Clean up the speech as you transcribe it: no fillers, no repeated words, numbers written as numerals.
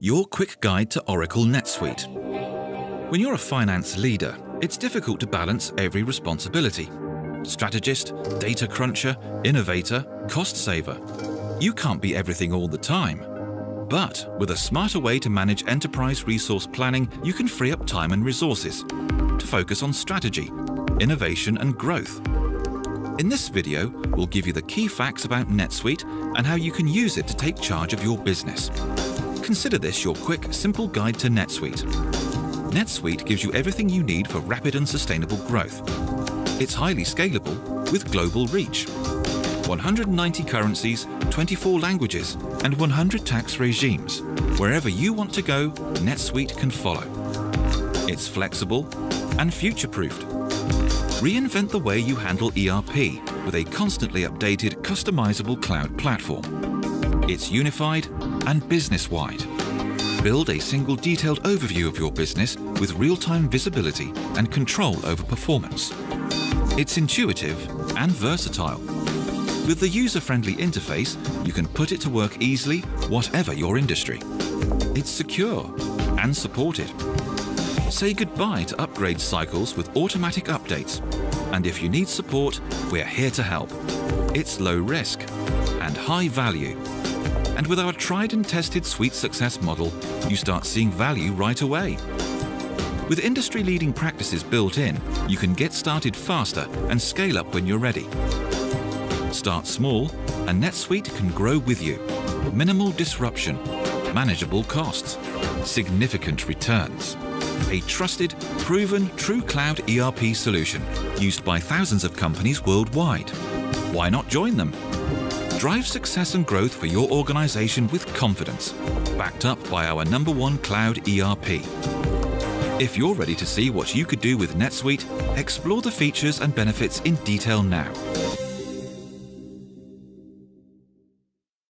Your quick guide to Oracle NetSuite. When you're a finance leader, it's difficult to balance every responsibility. Strategist, data cruncher, innovator, cost saver. You can't be everything all the time. But with a smarter way to manage enterprise resource planning, you can free up time and resources to focus on strategy, innovation and growth. In this video, we'll give you the key facts about NetSuite and how you can use it to take charge of your business. Consider this your quick, simple guide to NetSuite. NetSuite gives you everything you need for rapid and sustainable growth. It's highly scalable with global reach. 190 currencies, 24 languages, and 100 tax regimes. Wherever you want to go, NetSuite can follow. It's flexible and future-proofed. Reinvent the way you handle ERP with a constantly updated, customizable cloud platform. It's unified and business-wide. Build a single detailed overview of your business with real-time visibility and control over performance. It's intuitive and versatile. With the user-friendly interface, you can put it to work easily, whatever your industry. It's secure and supported. Say goodbye to upgrade cycles with automatic updates. And if you need support, we're here to help. It's low risk and high value. And with our tried and tested suite success model, you start seeing value right away. With industry-leading practices built in, you can get started faster and scale up when you're ready. Start small, and NetSuite can grow with you. Minimal disruption, manageable costs, significant returns. A trusted, proven, true cloud ERP solution used by thousands of companies worldwide. Why not join them? Drive success and growth for your organization with confidence, backed up by our #1 cloud ERP. If you're ready to see what you could do with NetSuite, explore the features and benefits in detail now.